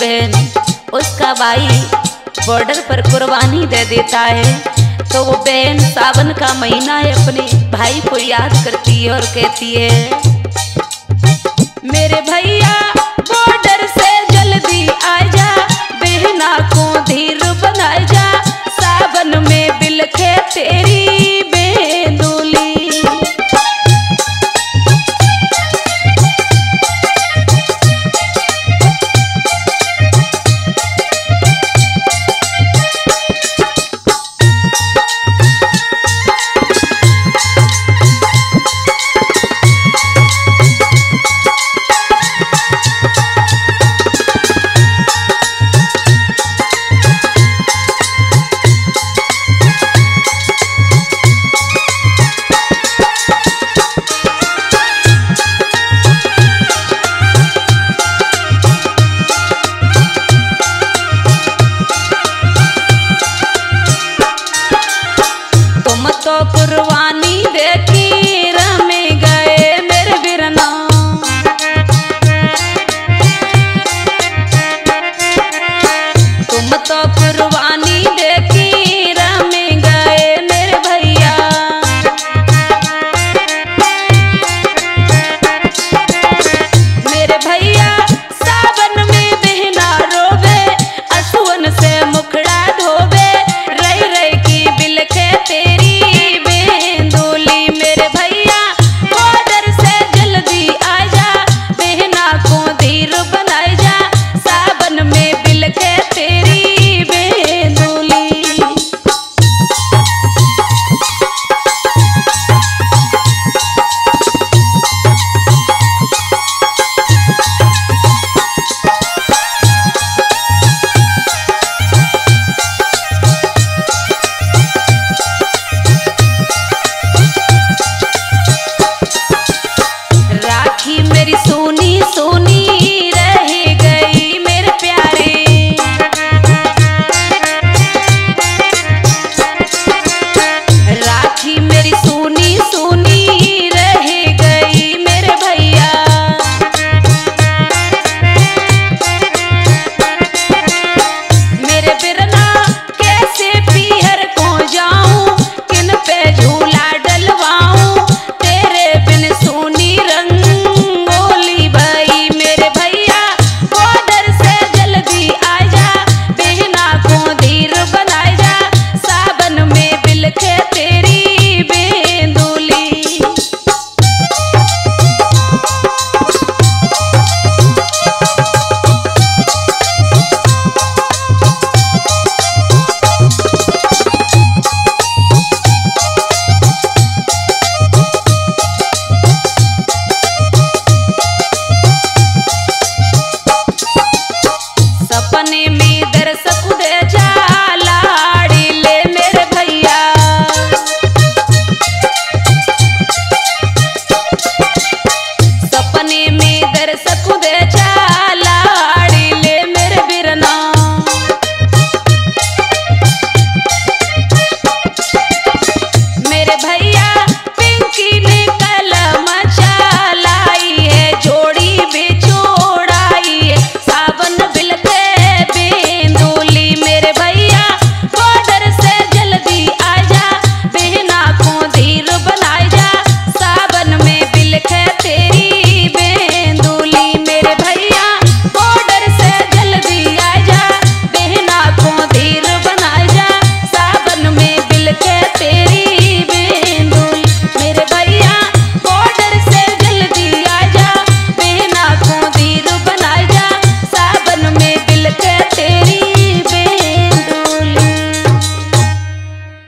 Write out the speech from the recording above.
बहन उसका भाई बॉर्डर पर कुर्बानी दे देता है तो वो बहन सावन का महीना है अपने भाई को याद करती है और कहती है, मेरे भैया